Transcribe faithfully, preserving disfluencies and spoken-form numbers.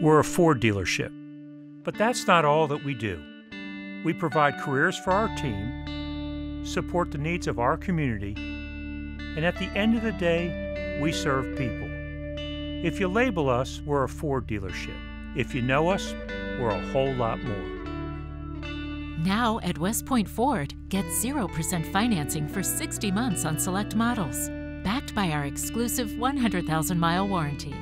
We're a Ford dealership, but that's not all that we do. We provide careers for our team, support the needs of our community, and at the end of the day, we serve people. If you label us, we're a Ford dealership. If you know us, we're a whole lot more. Now at West Point Ford, get zero percent financing for sixty months on select models, backed by our exclusive one hundred thousand mile warranty.